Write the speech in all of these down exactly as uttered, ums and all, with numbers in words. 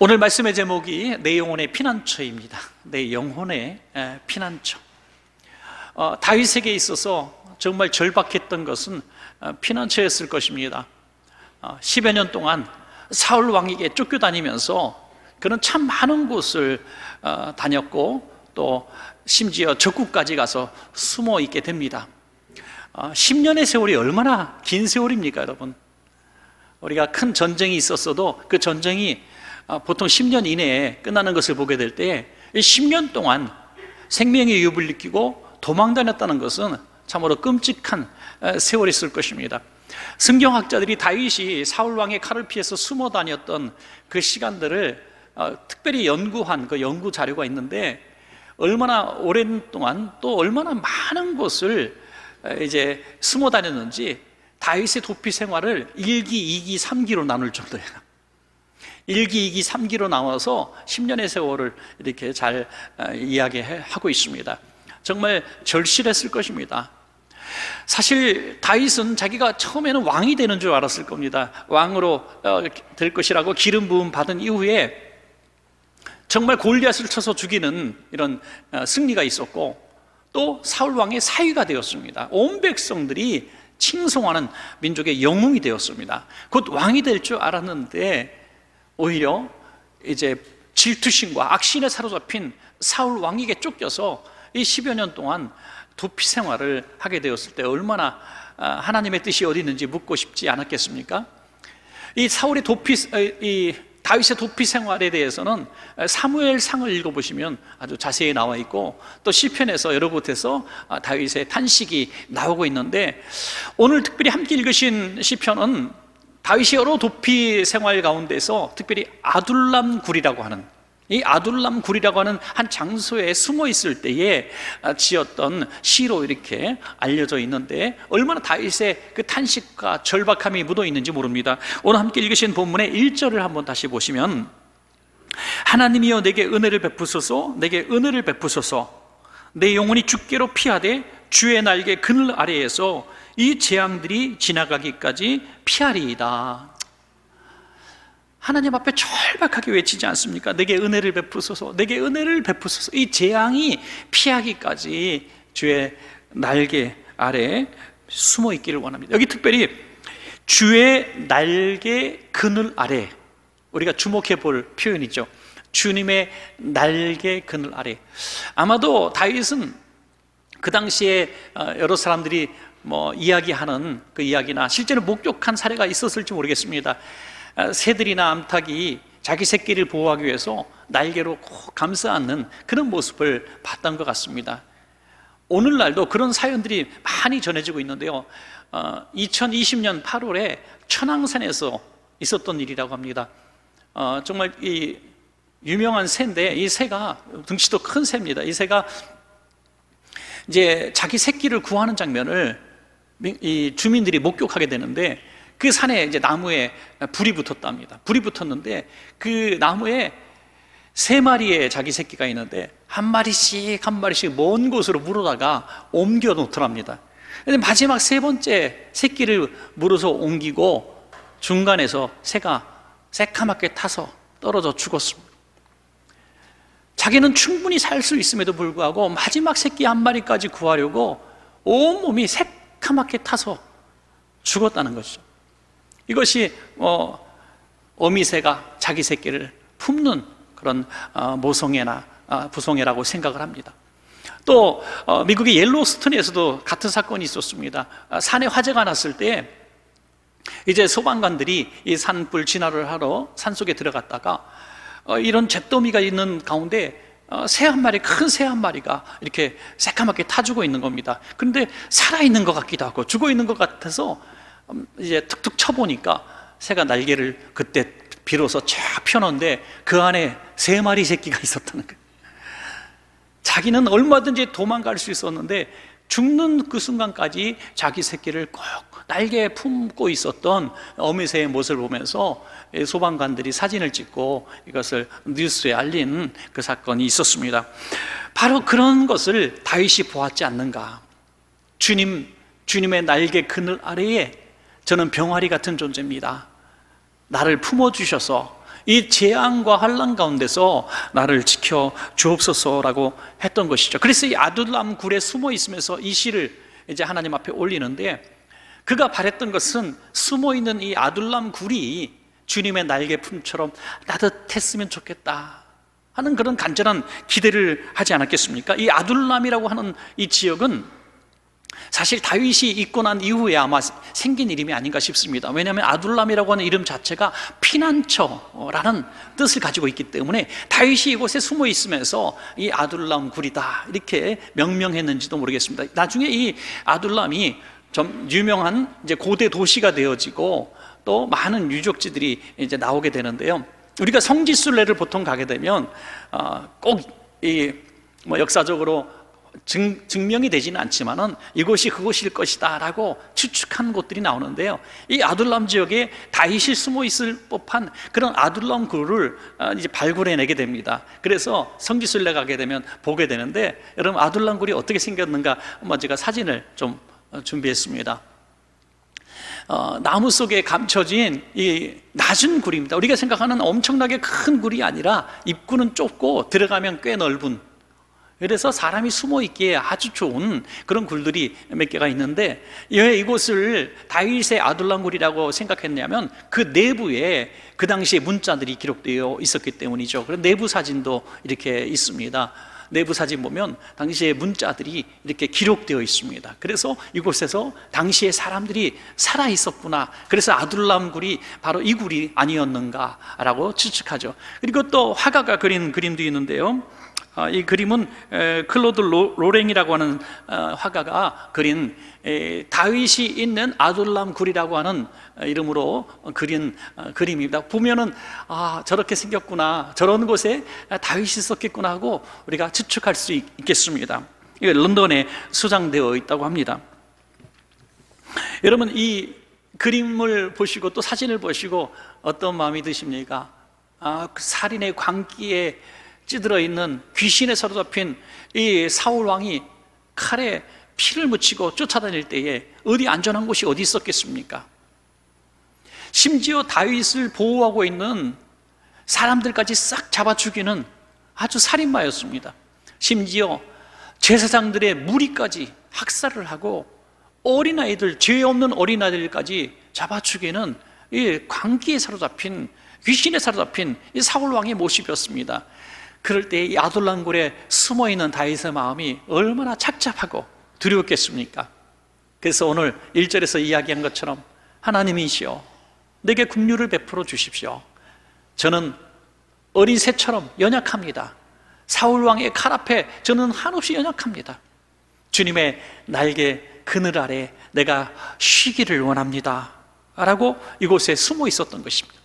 오늘 말씀의 제목이 내 영혼의 피난처입니다. 내 영혼의 피난처. 어, 다윗에게 있어서 정말 절박했던 것은 피난처였을 것입니다. 어, 십여 년 동안 사울 왕에게 쫓겨다니면서 그는 참 많은 곳을 어, 다녔고 또 심지어 적국까지 가서 숨어 있게 됩니다. 어, 십 년의 세월이 얼마나 긴 세월입니까, 여러분? 우리가 큰 전쟁이 있었어도 그 전쟁이 보통 십 년 이내에 끝나는 것을 보게 될 때 십 년 동안 생명의 위협을 느끼고 도망 다녔다는 것은 참으로 끔찍한 세월이 있을 것입니다. 성경학자들이 다윗이 사울왕의 칼을 피해서 숨어 다녔던 그 시간들을 특별히 연구한 그 연구 자료가 있는데 얼마나 오랜 동안 또 얼마나 많은 곳을 이제 숨어 다녔는지 다윗의 도피 생활을 일 기, 이 기, 삼 기로 나눌 정도예요. 일 기, 이 기, 삼 기로 나와서 십 년의 세월을 이렇게 잘 이야기하고 있습니다. 정말 절실했을 것입니다. 사실 다윗은 자기가 처음에는 왕이 되는 줄 알았을 겁니다. 왕으로 될 것이라고 기름 부음 받은 이후에 정말 골리앗을 쳐서 죽이는 이런 승리가 있었고 또 사울왕의 사위가 되었습니다. 온 백성들이 칭송하는 민족의 영웅이 되었습니다. 곧 왕이 될 줄 알았는데 오히려 이제 질투심과 악신에 사로잡힌 사울 왕에게 쫓겨서 이 십여 년 동안 도피 생활을 하게 되었을 때 얼마나 하나님의 뜻이 어디 있는지 묻고 싶지 않았겠습니까? 이 사울의 도피, 이 다윗의 도피 생활에 대해서는 사무엘상을 읽어보시면 아주 자세히 나와 있고 또 시편에서 여러 곳에서 다윗의 탄식이 나오고 있는데 오늘 특별히 함께 읽으신 시편은 다윗이 여러 도피 생활 가운데서 특별히 아둘람굴이라고 하는 이 아둘람굴이라고 하는 한 장소에 숨어 있을 때에 지었던 시로 이렇게 알려져 있는데 얼마나 다윗의 그 탄식과 절박함이 묻어 있는지 모릅니다. 오늘 함께 읽으신 본문의 일 절을 한번 다시 보시면 하나님이여 내게 은혜를 베푸소서 내게 은혜를 베푸소서 내 영혼이 주께로 피하되 주의 날개 그늘 아래에서 이 재앙들이 지나가기까지 피하리이다. 하나님 앞에 절박하게 외치지 않습니까? 내게 은혜를 베푸소서, 내게 은혜를 베푸소서. 이 재앙이 피하기까지 주의 날개 아래에 숨어 있기를 원합니다. 여기 특별히 주의 날개 그늘 아래, 우리가 주목해 볼 표현이죠. 주님의 날개 그늘 아래. 아마도 다윗은 그 당시에 여러 사람들이 뭐 이야기하는 그 이야기나 실제로 목격한 사례가 있었을지 모르겠습니다. 새들이나 암탉이 자기 새끼를 보호하기 위해서 날개로 꼭 감싸안는 그런 모습을 봤던 것 같습니다. 오늘날도 그런 사연들이 많이 전해지고 있는데요, 어, 이천이십 년 팔월에 천황산에서 있었던 일이라고 합니다. 어, 정말 이 유명한 새인데 이 새가 등치도 큰 새입니다. 이 새가 이제 자기 새끼를 구하는 장면을 이 주민들이 목격하게 되는데 그 산에 이제 나무에 불이 붙었답니다. 불이 붙었는데 그 나무에 세 마리의 자기 새끼가 있는데 한 마리씩 한 마리씩 먼 곳으로 물어다가 옮겨 놓더랍니다. 근데 마지막 세 번째 새끼를 물어서 옮기고 중간에서 새가 새카맣게 타서 떨어져 죽었습니다. 자기는 충분히 살 수 있음에도 불구하고 마지막 새끼 한 마리까지 구하려고 온몸이 새카맣게 타서 죽었다는 것이죠. 이것이 어, 어미새가 자기 새끼를 품는 그런 어, 모성애나 어, 부성애라고 생각을 합니다. 또 어, 미국의 옐로우스톤에서도 같은 사건이 있었습니다. 아, 산에 화재가 났을 때 이제 소방관들이 이 산불 진화를 하러 산속에 들어갔다가 어, 이런 잿더미가 있는 가운데 어, 새 한 마리, 큰 새 한 마리가 이렇게 새까맣게 타주고 있는 겁니다. 그런데 살아있는 것 같기도 하고 죽어있는 것 같아서 이제 툭툭 쳐보니까 새가 날개를 그때 비로소 쫙 펴는데 그 안에 세 마리 새끼가 있었다는 거예요. 자기는 얼마든지 도망갈 수 있었는데 죽는 그 순간까지 자기 새끼를 꼭 날개에 품고 있었던 어미새의 모습을 보면서 소방관들이 사진을 찍고 이것을 뉴스에 알린 그 사건이 있었습니다. 바로 그런 것을 다윗이 보았지 않는가. 주님, 주님의 날개 그늘 아래에 저는 병아리 같은 존재입니다. 나를 품어주셔서 이 재앙과 환난 가운데서 나를 지켜 주옵소서라고 했던 것이죠. 그래서 이 아둘람 굴에 숨어 있으면서 이 시를 이제 하나님 앞에 올리는데, 그가 바랬던 것은 숨어 있는 이 아둘람 굴이 주님의 날개품처럼 따뜻했으면 좋겠다 하는 그런 간절한 기대를 하지 않았겠습니까? 이 아둘람이라고 하는 이 지역은 사실 다윗이 있고 난 이후에 아마 생긴 이름이 아닌가 싶습니다. 왜냐하면 아둘람이라고 하는 이름 자체가 피난처라는 뜻을 가지고 있기 때문에 다윗이 이곳에 숨어 있으면서 이 아둘람 굴이다 이렇게 명명했는지도 모르겠습니다. 나중에 이 아둘람이 좀 유명한 이제 고대 도시가 되어지고 또 많은 유적지들이 이제 나오게 되는데요, 우리가 성지순례를 보통 가게 되면 어, 꼭 이 뭐 역사적으로 증, 증명이 되지는 않지만은 이곳이 그곳일 것이다 라고 추측한 곳들이 나오는데요, 이 아둘람 지역에 다윗이 숨어 있을 법한 그런 아둘람 굴을 이제 발굴해내게 됩니다. 그래서 성지순례 가게 되면 보게 되는데, 여러분 아둘람 굴이 어떻게 생겼는가 한번 제가 사진을 좀 준비했습니다. 어, 나무 속에 감춰진 이 낮은 굴입니다. 우리가 생각하는 엄청나게 큰 굴이 아니라 입구는 좁고 들어가면 꽤 넓은, 그래서 사람이 숨어 있기에 아주 좋은 그런 굴들이 몇 개가 있는데, 왜 이곳을 다윗의 아둘람 굴이라고 생각했냐면 그 내부에 그 당시에 문자들이 기록되어 있었기 때문이죠. 그런 내부 사진도 이렇게 있습니다. 내부 사진 보면 당시의 문자들이 이렇게 기록되어 있습니다. 그래서 이곳에서 당시의 사람들이 살아 있었구나, 그래서 아둘람 굴이 바로 이 굴이 아니었는가라고 추측하죠. 그리고 또 화가가 그린 그림도 있는데요, 이 그림은 클로드 로랭이라고 하는 화가가 그린 다윗이 있는 아둘람 굴이라고 하는 이름으로 그린 그림입니다. 보면은 아 저렇게 생겼구나, 저런 곳에 다윗이 있었겠구나 하고 우리가 추측할 수 있겠습니다. 이게 런던에 소장되어 있다고 합니다. 여러분 이 그림을 보시고 또 사진을 보시고 어떤 마음이 드십니까? 아, 그 살인의 광기에 찌들어 있는 귀신에 사로잡힌 이 사울 왕이 칼에 피를 묻히고 쫓아다닐 때에 어디 안전한 곳이 어디 있었겠습니까? 심지어 다윗을 보호하고 있는 사람들까지 싹 잡아 죽이는 아주 살인마였습니다. 심지어 제사장들의 무리까지 학살을 하고 어린아이들, 죄 없는 어린아이들까지 잡아 죽이는 이 광기에 사로잡힌, 귀신에 사로잡힌 이 사울 왕의 모습이었습니다. 그럴 때 이 아둘람굴에 숨어있는 다윗의 마음이 얼마나 착잡하고 두려웠겠습니까? 그래서 오늘 일 절에서 이야기한 것처럼 하나님이시여 내게 긍휼을 베풀어 주십시오, 저는 어린 새처럼 연약합니다, 사울왕의 칼 앞에 저는 한없이 연약합니다, 주님의 날개 그늘 아래 내가 쉬기를 원합니다 라고 이곳에 숨어 있었던 것입니다.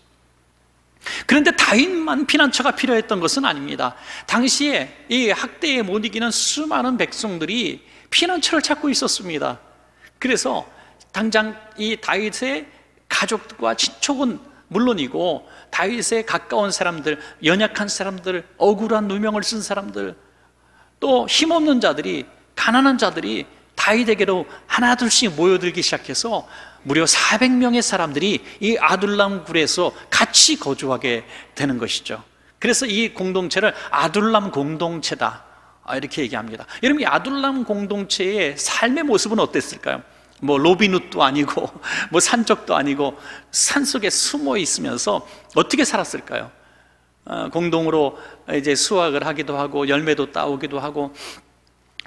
그런데 다윗만 피난처가 필요했던 것은 아닙니다. 당시에 이 학대에 못 이기는 수많은 백성들이 피난처를 찾고 있었습니다. 그래서 당장 이 다윗의 가족과 친척은 물론이고 다윗에 가까운 사람들, 연약한 사람들, 억울한 누명을 쓴 사람들, 또 힘없는 자들이, 가난한 자들이 다윗에게로 하나둘씩 모여들기 시작해서 무려 사백 명의 사람들이 이 아둘람 굴에서 같이 거주하게 되는 것이죠. 그래서 이 공동체를 아둘람 공동체다 이렇게 얘기합니다. 여러분 이 아둘람 공동체의 삶의 모습은 어땠을까요? 뭐 로빈훗도 아니고 뭐 산적도 아니고 산속에 숨어 있으면서 어떻게 살았을까요? 공동으로 이제 수확을 하기도 하고 열매도 따오기도 하고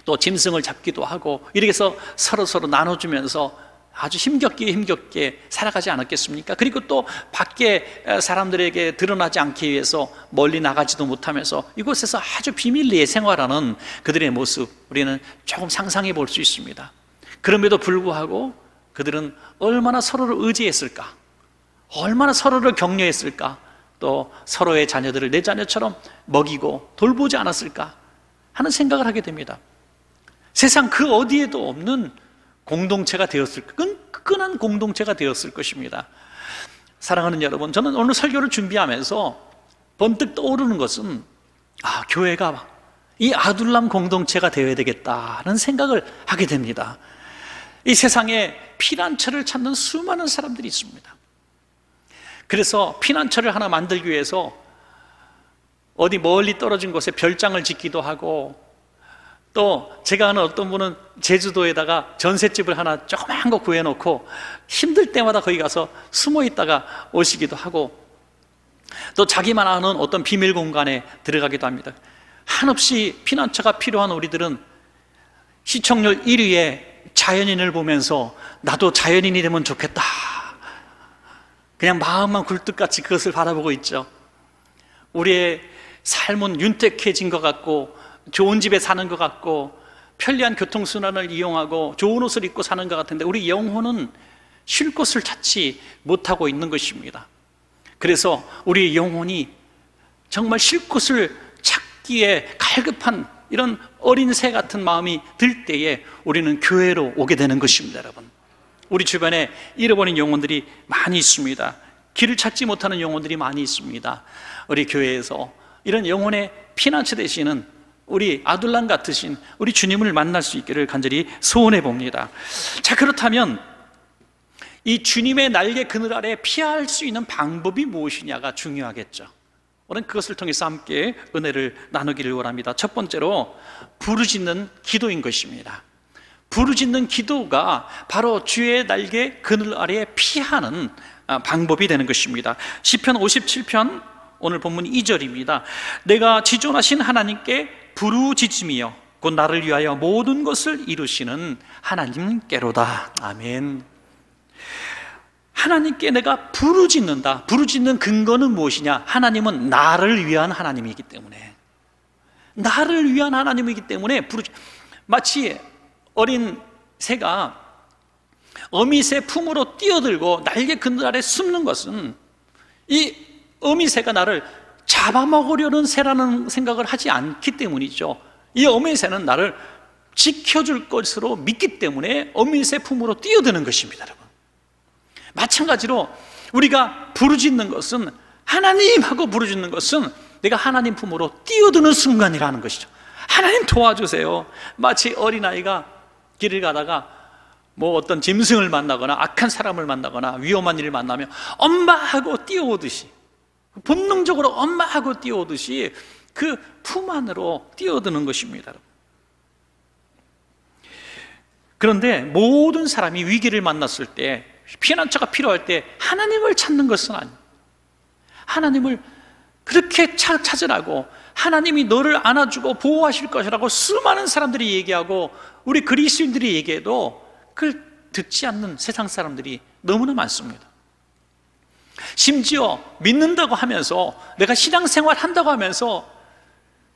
또 짐승을 잡기도 하고 이렇게 해서 서로서로 나눠주면서 아주 힘겹게 힘겹게 살아가지 않았겠습니까? 그리고 또 밖에 사람들에게 드러나지 않기 위해서 멀리 나가지도 못하면서 이곳에서 아주 비밀리에 생활하는 그들의 모습 우리는 조금 상상해 볼 수 있습니다. 그럼에도 불구하고 그들은 얼마나 서로를 의지했을까, 얼마나 서로를 격려했을까, 또 서로의 자녀들을 내 자녀처럼 먹이고 돌보지 않았을까 하는 생각을 하게 됩니다. 세상 그 어디에도 없는 공동체가 되었을, 끈끈한 공동체가 되었을 것입니다. 사랑하는 여러분, 저는 오늘 설교를 준비하면서 번뜩 떠오르는 것은 아, 교회가 이 아둘람 공동체가 되어야 되겠다는 생각을 하게 됩니다. 이 세상에 피난처를 찾는 수많은 사람들이 있습니다. 그래서 피난처를 하나 만들기 위해서 어디 멀리 떨어진 곳에 별장을 짓기도 하고, 또 제가 아는 어떤 분은 제주도에다가 전셋집을 하나 조그마한 거 구해놓고 힘들 때마다 거기 가서 숨어 있다가 오시기도 하고, 또 자기만 아는 어떤 비밀 공간에 들어가기도 합니다. 한없이 피난처가 필요한 우리들은 시청률 일 위에 자연인을 보면서 나도 자연인이 되면 좋겠다, 그냥 마음만 굴뚝같이 그것을 바라보고 있죠. 우리의 삶은 윤택해진 것 같고, 좋은 집에 사는 것 같고, 편리한 교통순환을 이용하고 좋은 옷을 입고 사는 것 같은데, 우리 영혼은 쉴 곳을 찾지 못하고 있는 것입니다. 그래서 우리의 영혼이 정말 쉴 곳을 찾기에 갈급한 이런 어린 새 같은 마음이 들 때에 우리는 교회로 오게 되는 것입니다. 여러분, 우리 주변에 잃어버린 영혼들이 많이 있습니다. 길을 찾지 못하는 영혼들이 많이 있습니다. 우리 교회에서 이런 영혼의 피난처 되시는 우리 아둘람 같으신 우리 주님을 만날 수 있기를 간절히 소원해 봅니다. 자, 그렇다면 이 주님의 날개 그늘 아래 피할 수 있는 방법이 무엇이냐가 중요하겠죠. 오늘 그것을 통해서 함께 은혜를 나누기를 원합니다. 첫 번째로 부르짖는 기도인 것입니다. 부르짖는 기도가 바로 주의 날개 그늘 아래 피하는 방법이 되는 것입니다. 시편 오십칠 편 오늘 본문 이 절입니다. 내가 지존하신 하나님께 부르짖으며 곧 나를 위하여 모든 것을 이루시는 하나님께로다. 아멘. 하나님께 내가 부르짖는다. 부르짖는 근거는 무엇이냐? 하나님은 나를 위한 하나님이기 때문에, 나를 위한 하나님이기 때문에 부르짖... 마치 어린 새가 어미새 품으로 뛰어들고 날개 그늘 아래 숨는 것은 이 어미새가 나를 잡아먹으려는 새라는 생각을 하지 않기 때문이죠. 이 어미새는 나를 지켜줄 것으로 믿기 때문에 어미새 품으로 뛰어드는 것입니다. 여러분, 마찬가지로 우리가 부르짖는 것은, 하나님 하고 부르짖는 것은 내가 하나님 품으로 뛰어드는 순간이라는 것이죠. 하나님 도와주세요. 마치 어린아이가 길을 가다가 뭐 어떤 짐승을 만나거나 악한 사람을 만나거나 위험한 일을 만나면 엄마 하고 뛰어오듯이, 본능적으로 엄마 하고 뛰어오듯이 그 품 안으로 뛰어드는 것입니다. 그런데 모든 사람이 위기를 만났을 때, 피난처가 필요할 때 하나님을 찾는 것은 아니에요. 하나님을 그렇게 찾으라고, 하나님이 너를 안아주고 보호하실 것이라고 수많은 사람들이 얘기하고 우리 그리스도인들이 얘기해도 그걸 듣지 않는 세상 사람들이 너무나 많습니다. 심지어 믿는다고 하면서, 내가 신앙생활 한다고 하면서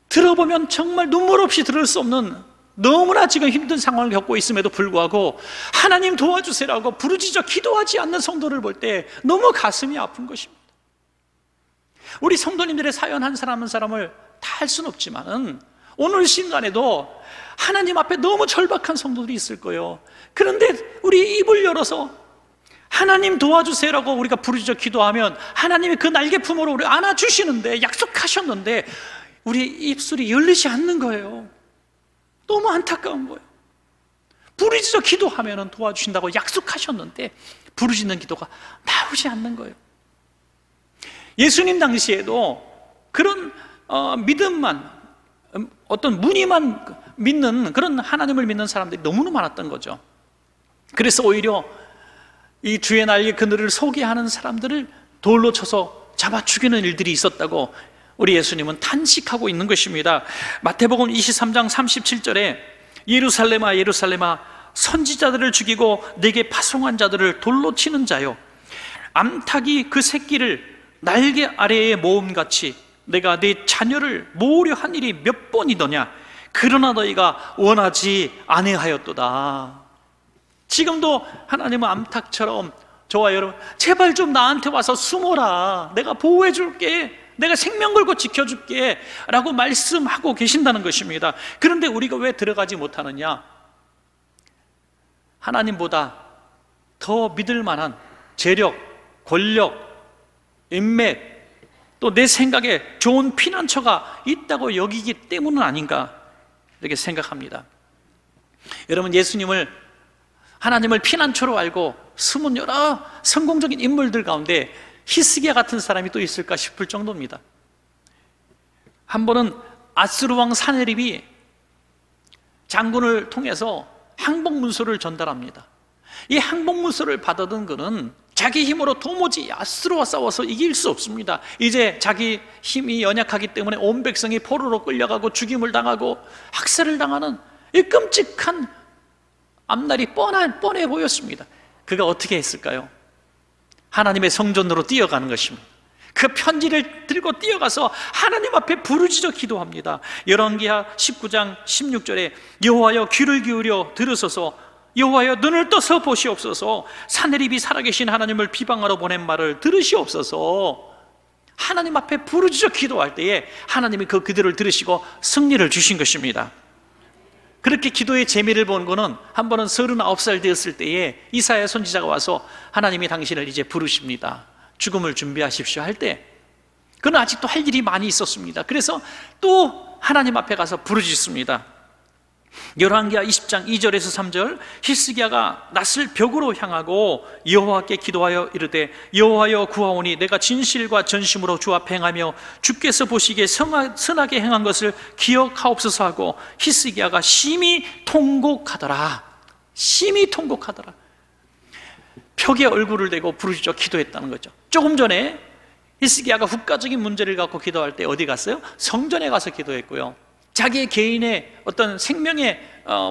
들어보면 정말 눈물 없이 들을 수 없는, 너무나 지금 힘든 상황을 겪고 있음에도 불구하고 하나님 도와주세요라고 부르짖어 기도하지 않는 성도를 볼 때 너무 가슴이 아픈 것입니다. 우리 성도님들의 사연 한 사람 한 사람을 다 할 수는 없지만은, 오늘 시간에도 하나님 앞에 너무 절박한 성도들이 있을 거예요. 그런데 우리 입을 열어서 하나님 도와주세요라고 우리가 부르짖어 기도하면 하나님이 그 날개 품으로 우리 안아주시는데, 약속하셨는데 우리 입술이 열리지 않는 거예요. 너무 안타까운 거예요. 부르짖어 기도하면 도와주신다고 약속하셨는데 부르짖는 기도가 나오지 않는 거예요. 예수님 당시에도 그런 어, 믿음만, 어떤 무늬만 믿는 그런 하나님을 믿는 사람들이 너무나 많았던 거죠. 그래서 오히려 이 주의 날개 그늘을 소개하는 사람들을 돌로 쳐서 잡아 죽이는 일들이 있었다고 우리 예수님은 탄식하고 있는 것입니다. 마태복음 이십삼 장 삼십칠 절에 예루살렘아 예루살렘아 선지자들을 죽이고 내게 파송한 자들을 돌로 치는 자여, 암탉이 그 새끼를 날개 아래에 모음같이 내가 네 자녀를 모으려 한 일이 몇 번이더냐, 그러나 너희가 원하지 아니하였도다. 지금도 하나님은 암탉처럼 저와 여러분, 제발 좀 나한테 와서 숨어라, 내가 보호해 줄게, 내가 생명 걸고 지켜줄게 라고 말씀하고 계신다는 것입니다. 그런데 우리가 왜 들어가지 못하느냐? 하나님보다 더 믿을 만한 재력, 권력, 인맥, 또 내 생각에 좋은 피난처가 있다고 여기기 때문은 아닌가, 이렇게 생각합니다. 여러분, 예수님을, 하나님을 피난처로 알고 숨은 여러 성공적인 인물들 가운데 히스기야 같은 사람이 또 있을까 싶을 정도입니다. 한 번은 아스루 왕 사네립이 장군을 통해서 항복문서를 전달합니다. 이 항복문서를 받아든 그는 자기 힘으로 도무지 아스루와 싸워서 이길 수 없습니다. 이제 자기 힘이 연약하기 때문에 온 백성이 포로로 끌려가고 죽임을 당하고 학살을 당하는 이 끔찍한 앞날이 뻔한, 뻔해 보였습니다. 그가 어떻게 했을까요? 하나님의 성전으로 뛰어가는 것입니다. 그 편지를 들고 뛰어가서 하나님 앞에 부르짖어 기도합니다. 열왕기하 십구 장 십육 절에 여호와여 귀를 기울여 들으소서, 여호와여 눈을 떠서 보시옵소서, 사네립이 살아계신 하나님을 비방하러 보낸 말을 들으시옵소서. 하나님 앞에 부르짖어 기도할 때에 하나님이 그 기도를 들으시고 승리를 주신 것입니다. 그렇게 기도의 재미를 본 거는, 한 번은 서른아홉 살 되었을 때에 이사야 선지자가 와서 하나님이 당신을 이제 부르십니다, 죽음을 준비하십시오 할 때 그는 아직도 할 일이 많이 있었습니다. 그래서 또 하나님 앞에 가서 부르짖습니다. 열왕기하 이십 장 이 절에서 삼 절 히스기야가 낯을 벽으로 향하고 여호와께 기도하여 이르되 여호와여 구하오니 내가 진실과 전심으로 주 앞에 행하며 주께서 보시기에 선하게 행한 것을 기억하옵소서 하고 히스기야가 심히 통곡하더라. 심히 통곡하더라. 벽에 얼굴을 대고 부르짖어 기도했다는 거죠. 조금 전에 히스기야가 국가적인 문제를 갖고 기도할 때 어디 갔어요? 성전에 가서 기도했고요, 자기의 개인의 어떤 생명의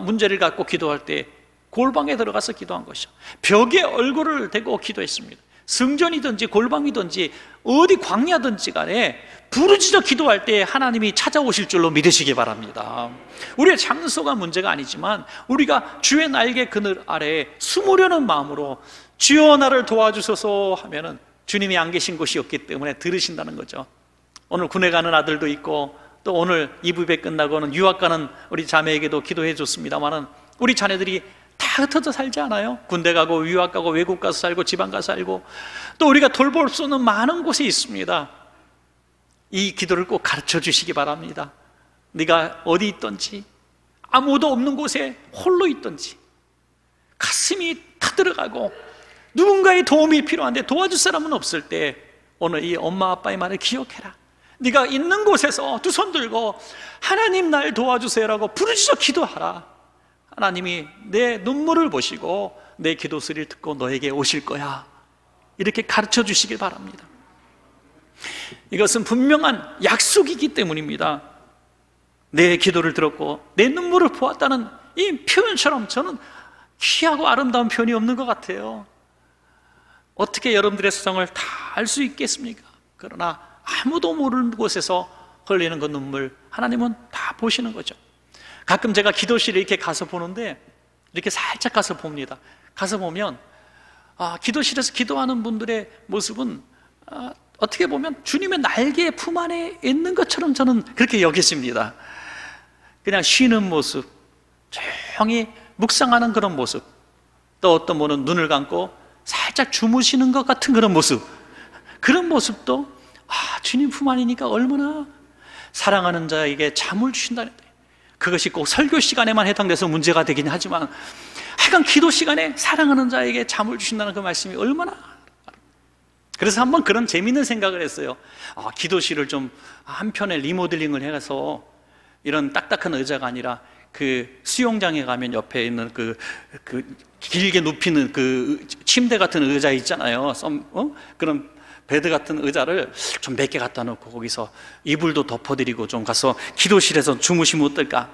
문제를 갖고 기도할 때 골방에 들어가서 기도한 것이죠. 벽에 얼굴을 대고 기도했습니다. 성전이든지 골방이든지 어디 광야든지 간에 부르짖어 기도할 때 하나님이 찾아오실 줄로 믿으시기 바랍니다. 우리의 장소가 문제가 아니지만 우리가 주의 날개 그늘 아래에 숨으려는 마음으로 주여 나를 도와주소서 하면은 주님이 안 계신 곳이 없기 때문에 들으신다는 거죠. 오늘 군에 가는 아들도 있고 또 오늘 이브배 끝나고는 유학 가는 우리 자매에게도 기도해 줬습니다만은 우리 자녀들이 다 흩어져 살지 않아요? 군대 가고 유학 가고 외국 가서 살고 지방 가서 살고 또 우리가 돌볼 수 없는 많은 곳에 있습니다. 이 기도를 꼭 가르쳐 주시기 바랍니다. 네가 어디 있든지 아무도 없는 곳에 홀로 있든지 가슴이 타들어가고 누군가의 도움이 필요한데 도와줄 사람은 없을 때 오늘 이 엄마 아빠의 말을 기억해라. 네가 있는 곳에서 두 손 들고 하나님 날 도와주세요라고 부르짖어 기도하라. 하나님이 내 눈물을 보시고 내 기도 소리를 듣고 너에게 오실 거야. 이렇게 가르쳐 주시길 바랍니다. 이것은 분명한 약속이기 때문입니다. 내 기도를 들었고 내 눈물을 보았다는 이 표현처럼 저는 귀하고 아름다운 표현이 없는 것 같아요. 어떻게 여러분들의 사정을 다 알 수 있겠습니까? 그러나 아무도 모르는 곳에서 흘리는 그 눈물 하나님은 다 보시는 거죠. 가끔 제가 기도실에 이렇게 가서 보는데 이렇게 살짝 가서 봅니다. 가서 보면 아, 기도실에서 기도하는 분들의 모습은 아, 어떻게 보면 주님의 날개 품 안에 있는 것처럼 저는 그렇게 여기십니다. 그냥 쉬는 모습, 조용히 묵상하는 그런 모습, 또 어떤 분은 눈을 감고 살짝 주무시는 것 같은 그런 모습, 그런 모습도 아, 주님 품 안이니까 얼마나 사랑하는 자에게 잠을 주신다는데 그것이 꼭 설교 시간에만 해당돼서 문제가 되긴 하지만 하여간 기도 시간에 사랑하는 자에게 잠을 주신다는 그 말씀이 얼마나. 그래서 한번 그런 재미있는 생각을 했어요. 아, 기도실을 좀 한편에 리모델링을 해서 이런 딱딱한 의자가 아니라 그 수영장에 가면 옆에 있는 그, 그 길게 눕히는 그 침대 같은 의자 있잖아요. 썸, 어? 그런 베드 같은 의자를 좀 몇 개 갖다 놓고 거기서 이불도 덮어드리고 좀 가서 기도실에서 주무시면 어떨까,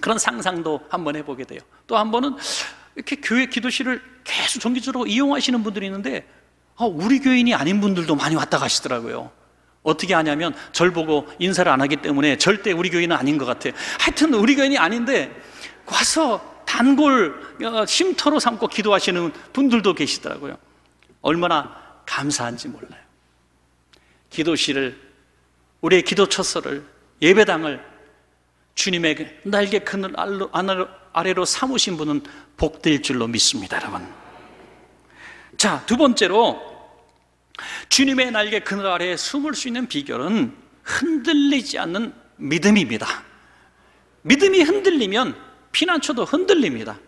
그런 상상도 한번 해보게 돼요. 또 한 번은 이렇게 교회 기도실을 계속 정기적으로 이용하시는 분들이 있는데 우리 교인이 아닌 분들도 많이 왔다 가시더라고요. 어떻게 하냐면 절 보고 인사를 안 하기 때문에 절대 우리 교인은 아닌 것 같아요. 하여튼 우리 교인이 아닌데 와서 단골 쉼터로 삼고 기도하시는 분들도 계시더라고요. 얼마나 감사한지 몰라요. 기도실을, 우리의 기도처서를, 예배당을 주님의 날개 그늘 아래로 삼으신 분은 복될 줄로 믿습니다, 여러분. 자, 두 번째로 주님의 날개 그늘 아래에 숨을 수 있는 비결은 흔들리지 않는 믿음입니다. 믿음이 흔들리면 피난처도 흔들립니다.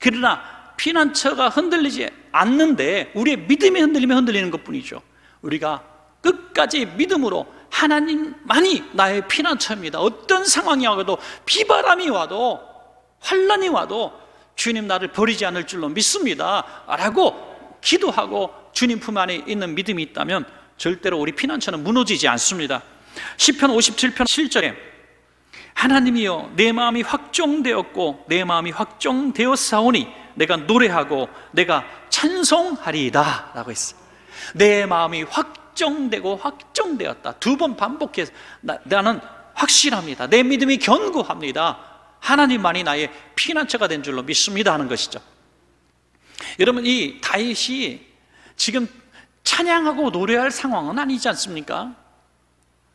그러나 피난처가 흔들리지 않는데 우리의 믿음이 흔들리면 흔들리는 것뿐이죠. 우리가 끝까지 믿음으로 하나님만이 나의 피난처입니다. 어떤 상황이 와도, 비바람이 와도, 환란이 와도 주님 나를 버리지 않을 줄로 믿습니다 라고 기도하고 주님 품 안에 있는 믿음이 있다면 절대로 우리 피난처는 무너지지 않습니다. 시편 오십칠 편 칠 절에 하나님이여 내 마음이 확정되었고 내 마음이 확정되었사오니 내가 노래하고 내가 찬송하리이다 라고 했어요. 내 마음이 확정되고 확정되었다. 두 번 반복해서 나, 나는 확실합니다. 내 믿음이 견고합니다. 하나님만이 나의 피난처가 된 줄로 믿습니다 하는 것이죠. 여러분, 이 다윗이 지금 찬양하고 노래할 상황은 아니지 않습니까?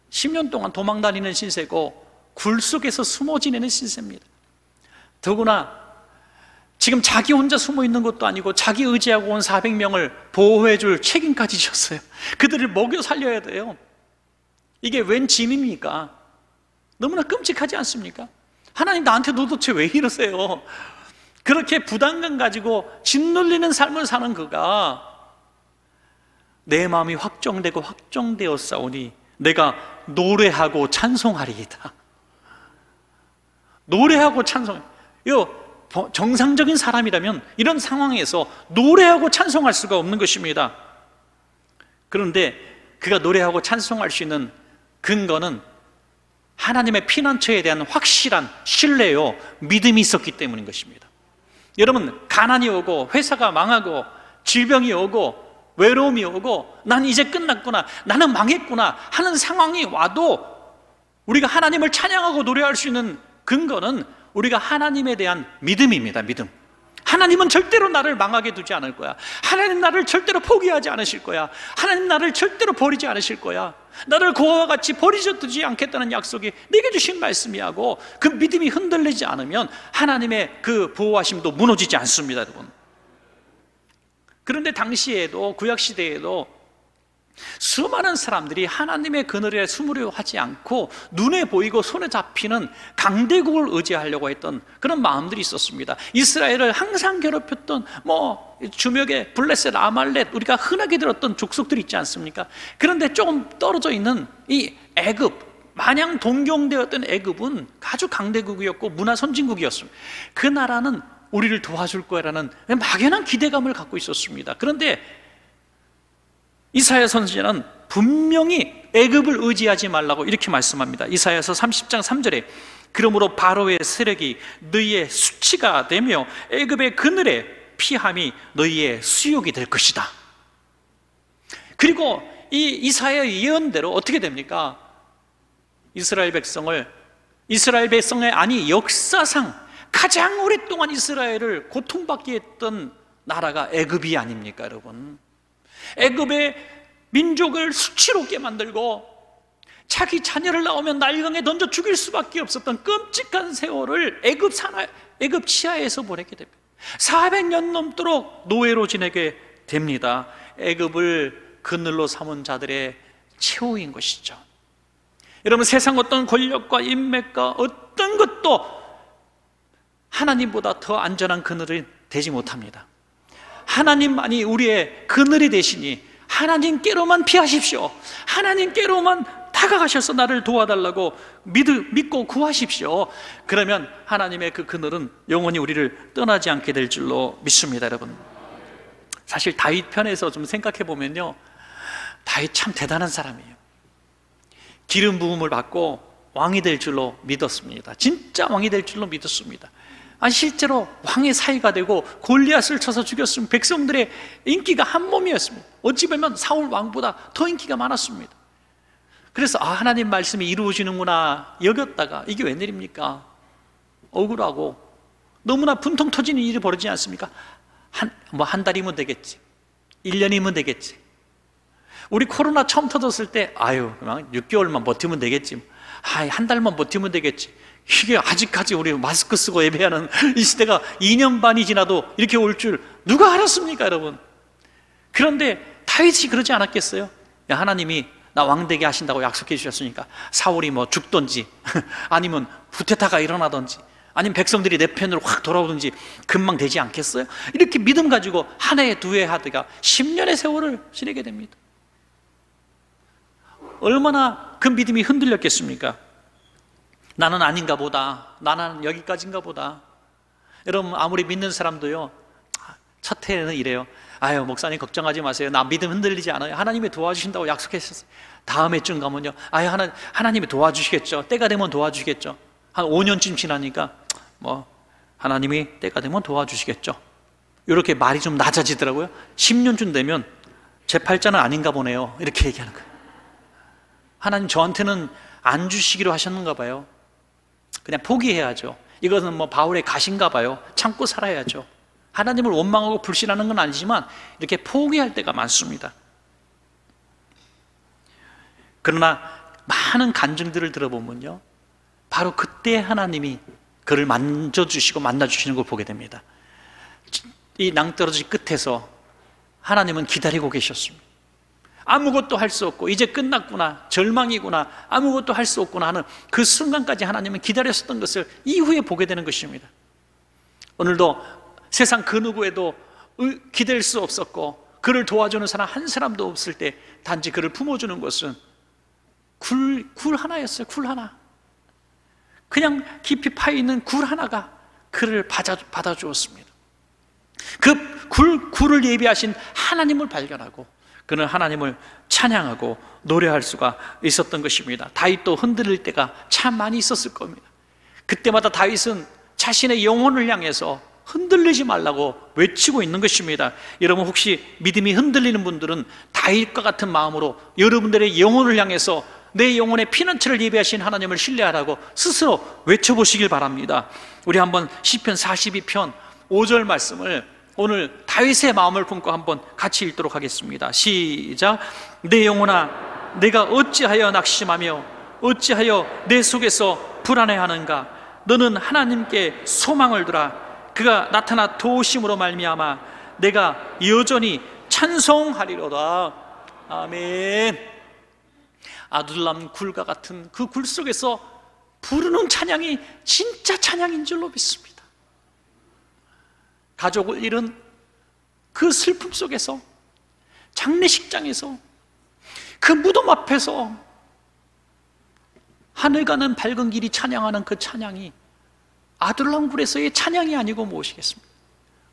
십 년 동안 도망다니는 신세고 굴 속에서 숨어 지내는 신세입니다. 더구나 지금 자기 혼자 숨어 있는 것도 아니고 자기 의지하고 온 사백 명을 보호해 줄 책임까지 졌어요. 그들을 먹여 살려야 돼요. 이게 웬 짐입니까? 너무나 끔찍하지 않습니까? 하나님 나한테 도대체 왜 이러세요? 그렇게 부담감 가지고 짓눌리는 삶을 사는 그가 내 마음이 확정되고 확정되었사오니 내가 노래하고 찬송하리이다. 노래하고 찬송, 이 정상적인 사람이라면 이런 상황에서 노래하고 찬송할 수가 없는 것입니다. 그런데 그가 노래하고 찬송할 수 있는 근거는 하나님의 피난처에 대한 확실한 신뢰요, 믿음이 있었기 때문인 것입니다. 여러분, 가난이 오고 회사가 망하고 질병이 오고 외로움이 오고 난 이제 끝났구나, 나는 망했구나 하는 상황이 와도 우리가 하나님을 찬양하고 노래할 수 있는 근거는 우리가 하나님에 대한 믿음입니다. 믿음. 하나님은 절대로 나를 망하게 두지 않을 거야. 하나님 나를 절대로 포기하지 않으실 거야. 하나님 나를 절대로 버리지 않으실 거야. 나를 그와 같이 버리지 않겠다는 약속이 내게 주신 말씀이하고 그 믿음이 흔들리지 않으면 하나님의 그 보호하심도 무너지지 않습니다. 여러분, 그런데 당시에도, 구약시대에도 수많은 사람들이 하나님의 그늘에 숨으려 하지 않고 눈에 보이고 손에 잡히는 강대국을 의지하려고 했던 그런 마음들이 있었습니다. 이스라엘을 항상 괴롭혔던 뭐 주먹의 블레셋, 아말렛, 우리가 흔하게 들었던 족속들이 있지 않습니까? 그런데 조금 떨어져 있는 이 애굽, 마냥 동경되었던 애굽은 아주 강대국이었고 문화 선진국이었습니다. 그 나라는 우리를 도와줄 거라는 막연한 기대감을 갖고 있었습니다. 그런데 이사야 선지자는 분명히 애굽을 의지하지 말라고 이렇게 말씀합니다. 이사야서 삼십 장 삼 절에 그러므로 바로의 세력이 너희의 수치가 되며 애굽의 그늘의 피함이 너희의 수욕이 될 것이다. 그리고 이 이사야의 예언대로 어떻게 됩니까? 이스라엘 백성을 이스라엘 백성의 아니 역사상 가장 오랫동안 이스라엘을 고통받게 했던 나라가 애굽이 아닙니까? 여러분, 애굽의 민족을 수치롭게 만들고 자기 자녀를 낳으면 나일강에 던져 죽일 수밖에 없었던 끔찍한 세월을 애굽 산하, 애굽 치하에서 보내게 됩니다. 사백 년 넘도록 노예로 지내게 됩니다. 애굽을 그늘로 삼은 자들의 최후인 것이죠. 여러분, 세상 어떤 권력과 인맥과 어떤 것도 하나님보다 더 안전한 그늘이 되지 못합니다. 하나님만이 우리의 그늘이 되시니 하나님께로만 피하십시오. 하나님께로만 다가가셔서 나를 도와달라고 믿고 구하십시오. 그러면 하나님의 그 그늘은 영원히 우리를 떠나지 않게 될 줄로 믿습니다. 여러분, 사실 다윗 편에서 좀 생각해 보면요, 다윗 참 대단한 사람이에요. 기름 부음을 받고 왕이 될 줄로 믿었습니다. 진짜 왕이 될 줄로 믿었습니다. 아, 실제로 왕의 사위가 되고 골리앗을 쳐서 죽였으면 백성들의 인기가 한 몸이었습니다. 어찌 보면 사울 왕보다 더 인기가 많았습니다. 그래서 아, 하나님 말씀이 이루어지는구나 여겼다가 이게 웬일입니까? 억울하고 너무나 분통 터지는 일이 벌어지지 않습니까? 한, 뭐 한 달이면 되겠지, 일 년이면 되겠지, 우리 코로나 처음 터졌을 때 아유 그냥 육 개월만 버티면 되겠지, 아, 한 달만 버티면 되겠지. 이게 아직까지 우리 마스크 쓰고 예배하는 이 시대가 이 년 반이 지나도 이렇게 올 줄 누가 알았습니까? 여러분, 그런데 다윗이 그러지 않았겠어요? 야, 하나님이 나 왕되게 하신다고 약속해 주셨으니까 사울이 뭐 죽든지 아니면 부테타가 일어나든지 아니면 백성들이 내 편으로 확 돌아오든지 금방 되지 않겠어요? 이렇게 믿음 가지고 한 해 두 해 하다가 십 년의 세월을 지내게 됩니다. 얼마나 그 믿음이 흔들렸겠습니까? 나는 아닌가 보다, 나는 여기까지인가 보다. 여러분 아무리 믿는 사람도요 첫 해에는 이래요. 아유 목사님 걱정하지 마세요, 나 믿음 흔들리지 않아요, 하나님이 도와주신다고 약속했었어요. 다음에 쯤 가면요, 아유 하나, 하나님이 도와주시겠죠, 때가 되면 도와주시겠죠. 한 오 년쯤 지나니까 뭐 하나님이 때가 되면 도와주시겠죠, 이렇게 말이 좀 낮아지더라고요. 십 년쯤 되면 제 팔자는 아닌가 보네요, 이렇게 얘기하는 거예요. 하나님 저한테는 안 주시기로 하셨는가 봐요. 그냥 포기해야죠. 이것은 뭐 바울의 가신가 봐요. 참고 살아야죠. 하나님을 원망하고 불신하는 건 아니지만 이렇게 포기할 때가 많습니다. 그러나 많은 간증들을 들어보면요, 바로 그때 하나님이 그를 만져주시고 만나주시는 걸 보게 됩니다. 이 낭떠러지 끝에서 하나님은 기다리고 계셨습니다. 아무것도 할 수 없고 이제 끝났구나, 절망이구나, 아무것도 할 수 없구나 하는 그 순간까지 하나님은 기다렸었던 것을 이후에 보게 되는 것입니다. 오늘도 세상 그 누구에도 기댈 수 없었고 그를 도와주는 사람 한 사람도 없을 때 단지 그를 품어주는 것은 굴, 굴 하나였어요. 굴 하나, 그냥 깊이 파있는 굴 하나가 그를 받아, 받아주었습니다. 그 굴, 굴을 예비하신 하나님을 발견하고 그는 하나님을 찬양하고 노래할 수가 있었던 것입니다. 다윗도 흔들릴 때가 참 많이 있었을 겁니다. 그때마다 다윗은 자신의 영혼을 향해서 흔들리지 말라고 외치고 있는 것입니다. 여러분 혹시 믿음이 흔들리는 분들은 다윗과 같은 마음으로 여러분들의 영혼을 향해서 내 영혼의 피난처를 예비하신 하나님을 신뢰하라고 스스로 외쳐보시길 바랍니다. 우리 한번 시편 사십이 편 오 절 말씀을 오늘 다윗의 마음을 품고 한번 같이 읽도록 하겠습니다. 시작! 내 영혼아 내가 어찌하여 낙심하며 어찌하여 내 속에서 불안해하는가. 너는 하나님께 소망을 두라. 그가 나타나 도우심으로 말미암아 내가 여전히 찬송하리로다. 아멘. 아둘람굴과 같은 그 굴 속에서 부르는 찬양이 진짜 찬양인 줄로 믿습니다. 가족을 잃은 그 슬픔 속에서, 장례식장에서, 그 무덤 앞에서 하늘 가는 밝은 길이 찬양하는 그 찬양이 아둘람굴에서의 찬양이 아니고 무엇이겠습니까?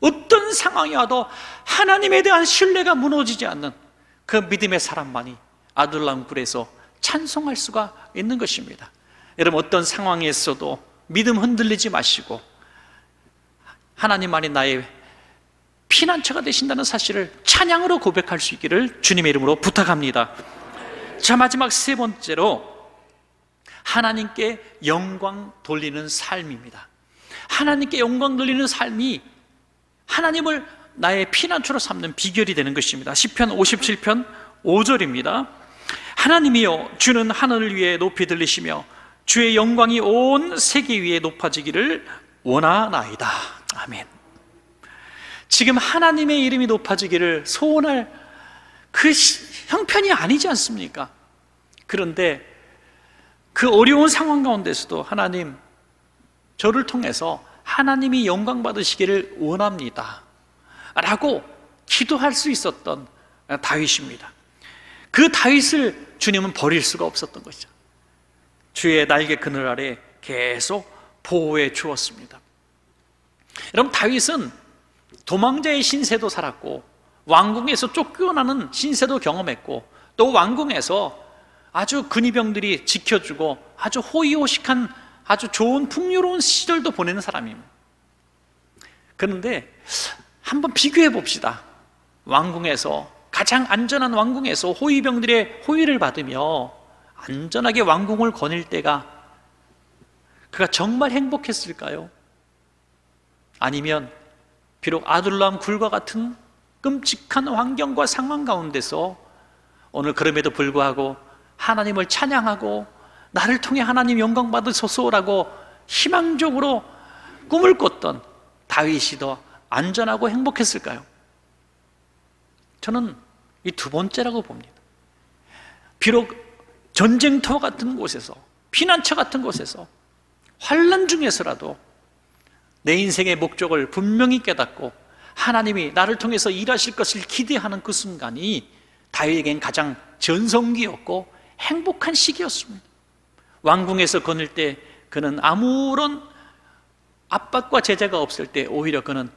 어떤 상황이 와도 하나님에 대한 신뢰가 무너지지 않는 그 믿음의 사람만이 아둘람굴에서 찬송할 수가 있는 것입니다. 여러분 어떤 상황에서도 믿음 흔들리지 마시고 하나님만이 나의 피난처가 되신다는 사실을 찬양으로 고백할 수 있기를 주님의 이름으로 부탁합니다. 자, 마지막 세 번째로 하나님께 영광 돌리는 삶입니다. 하나님께 영광 돌리는 삶이 하나님을 나의 피난처로 삼는 비결이 되는 것입니다. 시편 오십칠 편 오 절입니다 하나님이여 주는 하늘을 위에 높이 들리시며 주의 영광이 온 세계 위에 높아지기를 원하나이다. 아멘. 지금 하나님의 이름이 높아지기를 소원할 그 형편이 아니지 않습니까? 그런데 그 어려운 상황 가운데서도 하나님 저를 통해서 하나님이 영광 받으시기를 원합니다 라고 기도할 수 있었던 다윗입니다. 그 다윗을 주님은 버릴 수가 없었던 것이죠. 주의 날개 그늘 아래 계속 보호해 주었습니다. 여러분 다윗은 도망자의 신세도 살았고 왕궁에서 쫓겨나는 신세도 경험했고 또 왕궁에서 아주 근위병들이 지켜주고 아주 호의호식한 아주 좋은 풍요로운 시절도 보내는 사람입니다. 그런데 한번 비교해 봅시다. 왕궁에서 가장 안전한 왕궁에서 호위병들의 호의를 받으며 안전하게 왕궁을 거닐 때가 그가 정말 행복했을까요? 아니면 비록 아둘람굴과 같은 끔찍한 환경과 상황 가운데서 오늘 그럼에도 불구하고 하나님을 찬양하고 나를 통해 하나님 영광 받으소서라고 희망적으로 꿈을 꿨던 다윗이 더 안전하고 행복했을까요? 저는 이 두 번째라고 봅니다. 비록 전쟁터 같은 곳에서, 피난처 같은 곳에서, 환난 중에서라도 내 인생의 목적을 분명히 깨닫고 하나님이 나를 통해서 일하실 것을 기대하는 그 순간이 다윗에겐 가장 전성기였고 행복한 시기였습니다. 왕궁에서 거닐 때 그는 아무런 압박과 제재가 없을 때 오히려 그는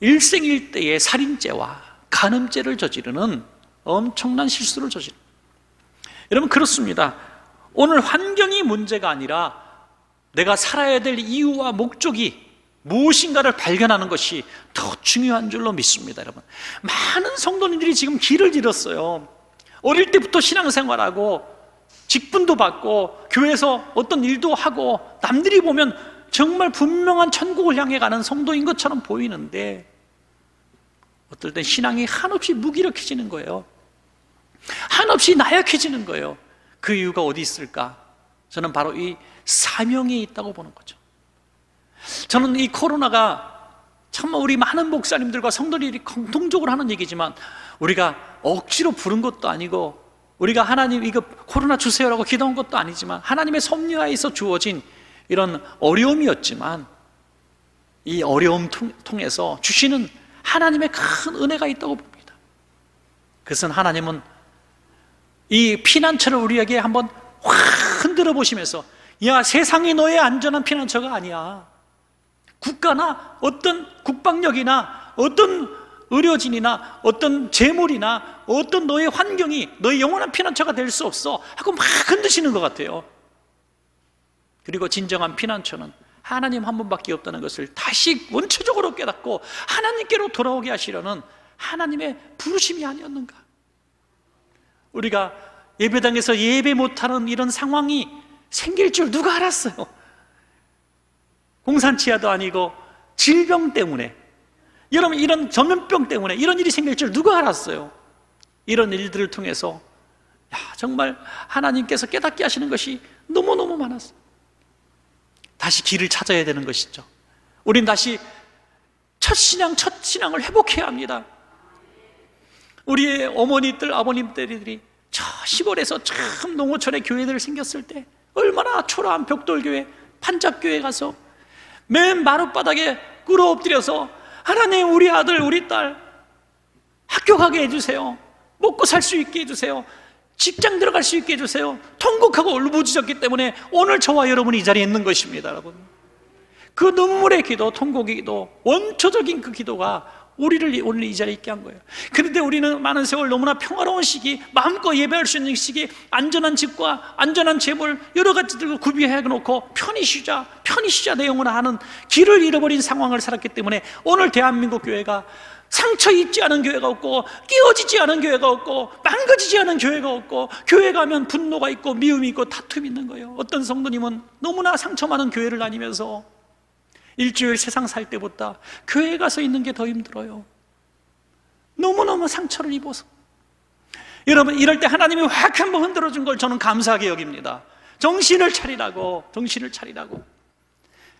일생일대의 살인죄와 간음죄를 저지르는 엄청난 실수를 저지릅니다. 여러분 그렇습니다. 오늘 환경이 문제가 아니라 내가 살아야 될 이유와 목적이 무엇인가를 발견하는 것이 더 중요한 줄로 믿습니다. 여러분 많은 성도님들이 지금 길을 잃었어요. 어릴 때부터 신앙생활하고 직분도 받고 교회에서 어떤 일도 하고 남들이 보면 정말 분명한 천국을 향해 가는 성도인 것처럼 보이는데 어떨 땐 신앙이 한없이 무기력해지는 거예요. 한없이 나약해지는 거예요. 그 이유가 어디 있을까? 저는 바로 이 사명이 있다고 보는 거죠. 저는 이 코로나가 참 우리 많은 목사님들과 성도들이 공통적으로 하는 얘기지만 우리가 억지로 부른 것도 아니고 우리가 하나님 이거 코로나 주세요라고 기도한 것도 아니지만 하나님의 섭리하에서 주어진 이런 어려움이었지만 이 어려움 통해서 주시는 하나님의 큰 은혜가 있다고 봅니다. 그것은 하나님은 이 피난처를 우리에게 한번 확 흔들어 보시면서 야 세상이 너의 안전한 피난처가 아니야. 국가나 어떤 국방력이나 어떤 의료진이나 어떤 재물이나 어떤 너의 환경이 너의 영원한 피난처가 될 수 없어 하고 막 흔드시는 것 같아요. 그리고 진정한 피난처는 하나님 한 분밖에 없다는 것을 다시 원초적으로 깨닫고 하나님께로 돌아오게 하시려는 하나님의 부르심이 아니었는가. 우리가 예배당에서 예배 못하는 이런 상황이 생길 줄 누가 알았어요. 공산치아도 아니고 질병 때문에 여러분 이런 전염병 때문에 이런 일이 생길 줄 누가 알았어요. 이런 일들을 통해서 야, 정말 하나님께서 깨닫게 하시는 것이 너무너무 많았어요. 다시 길을 찾아야 되는 것이죠. 우린 다시 첫 신앙, 첫 신앙을 회복해야 합니다. 우리의 어머니들, 아버님들이 저 시골에서 참 농어촌의 교회들 생겼을 때 얼마나 초라한 벽돌교회, 판잡교회 가서 맨 마룻바닥에 꿇어 엎드려서 하나님 우리 아들 우리 딸 학교 가게 해주세요. 먹고 살 수 있게 해주세요. 직장 들어갈 수 있게 해주세요. 통곡하고 울부짖었기 때문에 오늘 저와 여러분이 이 자리에 있는 것입니다. 여러분 그 눈물의 기도, 통곡의 기도, 원초적인 그 기도가 우리를 오늘 이 자리에 있게 한 거예요. 그런데 우리는 많은 세월 너무나 평화로운 시기, 마음껏 예배할 수 있는 시기, 안전한 집과 안전한 재물 여러 가지들을 구비해놓고 편히 쉬자, 편히 쉬자 내 영혼아 하는 길을 잃어버린 상황을 살았기 때문에 오늘 대한민국 교회가 상처 입지 않은 교회가 없고 끼어지지 않은 교회가 없고 망가지지 않은 교회가 없고 교회 가면 분노가 있고 미움이 있고 다툼이 있는 거예요. 어떤 성도님은 너무나 상처 많은 교회를 다니면서 일주일 세상 살 때보다 교회에 가서 있는 게 더 힘들어요. 너무너무 상처를 입어서. 여러분 이럴 때 하나님이 확 한번 흔들어준 걸 저는 감사하게 여깁니다. 정신을 차리라고, 정신을 차리라고.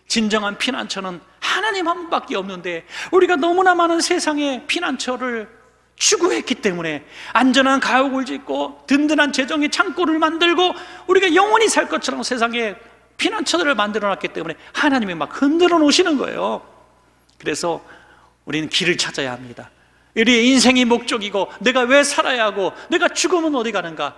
진정한 피난처는 하나님 한 분밖에 없는데 우리가 너무나 많은 세상의 피난처를 추구했기 때문에 안전한 가옥을 짓고 든든한 재정의 창고를 만들고 우리가 영원히 살 것처럼 세상에 피난처들을 만들어놨기 때문에 하나님이 막 흔들어 놓으시는 거예요. 그래서 우리는 길을 찾아야 합니다. 우리의 인생이 목적이고 내가 왜 살아야 하고 내가 죽으면 어디 가는가.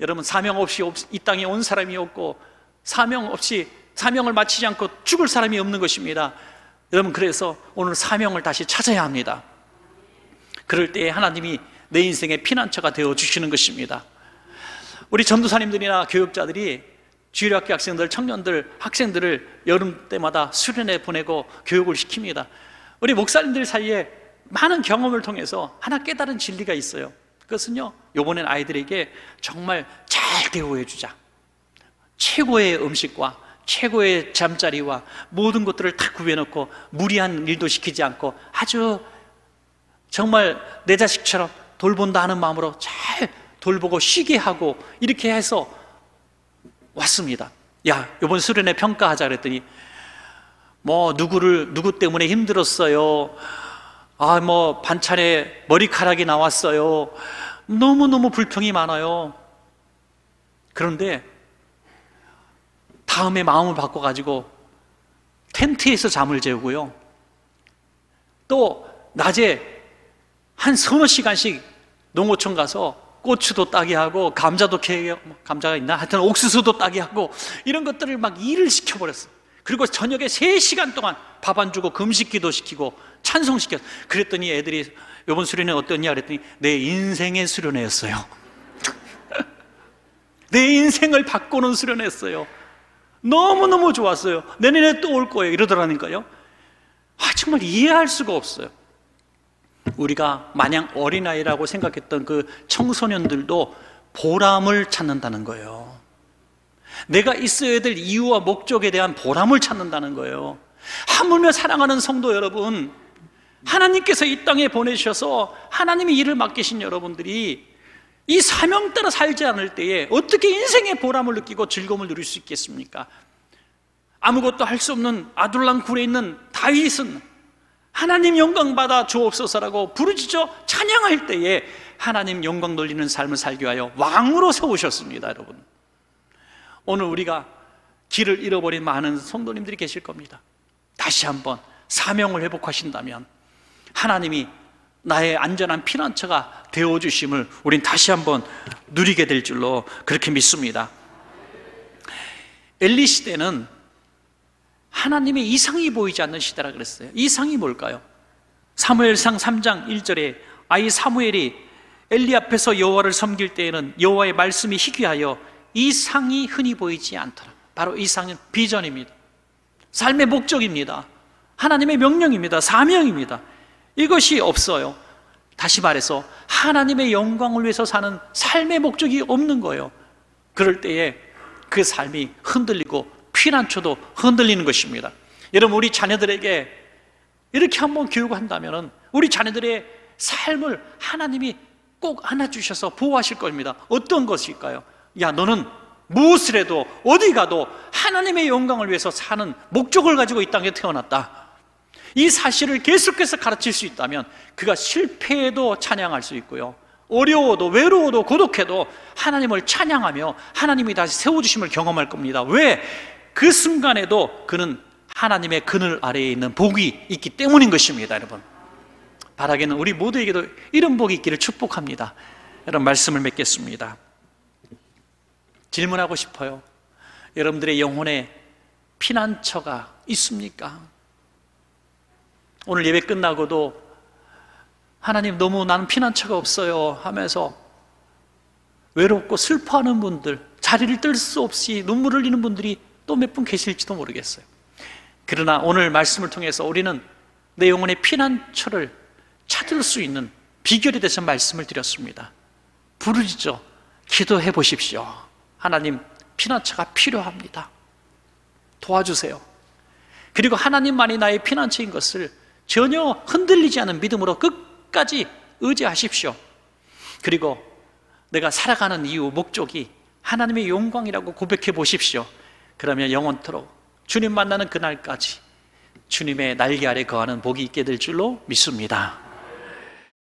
여러분 사명 없이 이 땅에 온 사람이 없고 사명 없이 사명을 마치지 않고 죽을 사람이 없는 것입니다. 여러분 그래서 오늘 사명을 다시 찾아야 합니다. 그럴 때에 하나님이 내 인생의 피난처가 되어주시는 것입니다. 우리 전도사님들이나 교육자들이 주일학교 학생들, 청년들, 학생들을 여름 때마다 수련회 보내고 교육을 시킵니다. 우리 목사님들 사이에 많은 경험을 통해서 하나 깨달은 진리가 있어요. 그것은요, 이번엔 아이들에게 정말 잘 대우해 주자. 최고의 음식과 최고의 잠자리와 모든 것들을 다 구비해 놓고 무리한 일도 시키지 않고 아주 정말 내 자식처럼 돌본다 하는 마음으로 잘 돌보고 쉬게 하고 이렇게 해서 왔습니다. 야, 이번 수련회 평가하자 그랬더니 뭐 누구를 누구 때문에 힘들었어요. 아, 뭐 반찬에 머리카락이 나왔어요. 너무너무 불평이 많아요. 그런데 다음에 마음을 바꿔 가지고 텐트에서 잠을 재우고요. 또 낮에 한 서너 시간씩 농어촌 가서 고추도 따게 하고 감자도 캐게 하고, 감자가 있나? 하여튼 옥수수도 따게 하고 이런 것들을 막 일을 시켜버렸어. 그리고 저녁에 세 시간 동안 밥 안 주고 금식기도 시키고 찬송시켰어. 그랬더니 애들이 이번 수련회 어땠냐 그랬더니 내 인생의 수련회였어요. 내 인생을 바꾸는 수련회였어요. 너무너무 좋았어요. 내년에 또 올 거예요. 이러더라니까요. 아, 정말 이해할 수가 없어요. 우리가 마냥 어린아이라고 생각했던 그 청소년들도 보람을 찾는다는 거예요. 내가 있어야 될 이유와 목적에 대한 보람을 찾는다는 거예요. 하물며 사랑하는 성도 여러분, 하나님께서 이 땅에 보내주셔서 하나님이 일을 맡기신 여러분들이 이 사명 따라 살지 않을 때에 어떻게 인생의 보람을 느끼고 즐거움을 누릴 수 있겠습니까? 아무것도 할 수 없는 아둘람굴에 있는 다윗은 하나님 영광 받아 주옵소서라고 부르짖어 찬양할 때에 하나님 영광 돌리는 삶을 살기 위하여 왕으로 세우셨습니다. 여러분, 오늘 우리가 길을 잃어버린 많은 성도님들이 계실 겁니다. 다시 한번 사명을 회복하신다면 하나님이 나의 안전한 피난처가 되어주심을 우린 다시 한번 누리게 될 줄로 그렇게 믿습니다. 엘리 시대는 하나님의 이상이 보이지 않는 시대라 그랬어요. 이상이 뭘까요? 사무엘상 삼 장 일 절에 아이 사무엘이 엘리 앞에서 여호와를 섬길 때에는 여호와의 말씀이 희귀하여 이상이 흔히 보이지 않더라. 바로 이상은 비전입니다. 삶의 목적입니다. 하나님의 명령입니다. 사명입니다. 이것이 없어요. 다시 말해서 하나님의 영광을 위해서 사는 삶의 목적이 없는 거예요. 그럴 때에 그 삶이 흔들리고 피난처도 흔들리는 것입니다. 여러분, 우리 자녀들에게 이렇게 한번 교육한다면 우리 자녀들의 삶을 하나님이 꼭 안아주셔서 보호하실 겁니다. 어떤 것일까요? 야, 너는 무엇을 해도 어디 가도 하나님의 영광을 위해서 사는 목적을 가지고 이 땅에 태어났다. 이 사실을 계속해서 가르칠 수 있다면 그가 실패해도 찬양할 수 있고요, 어려워도 외로워도 고독해도 하나님을 찬양하며 하나님이 다시 세워주심을 경험할 겁니다. 왜? 그 순간에도 그는 하나님의 그늘 아래에 있는 복이 있기 때문인 것입니다. 여러분, 바라기는 우리 모두에게도 이런 복이 있기를 축복합니다. 이런 말씀을 맺겠습니다. 질문하고 싶어요. 여러분들의 영혼에 피난처가 있습니까? 오늘 예배 끝나고도 하나님 너무 나는 피난처가 없어요 하면서 외롭고 슬퍼하는 분들, 자리를 뜰 수 없이 눈물을 흘리는 분들이 또 몇 분 계실지도 모르겠어요. 그러나 오늘 말씀을 통해서 우리는 내 영혼의 피난처를 찾을 수 있는 비결에 대해서 말씀을 드렸습니다. 부르짖어 기도해 보십시오. 하나님, 피난처가 필요합니다. 도와주세요. 그리고 하나님만이 나의 피난처인 것을 전혀 흔들리지 않은 믿음으로 끝까지 의지하십시오. 그리고 내가 살아가는 이유, 목적이 하나님의 영광이라고 고백해 보십시오. 그러면 영원토록 주님 만나는 그날까지 주님의 날개 아래 거하는 복이 있게 될 줄로 믿습니다.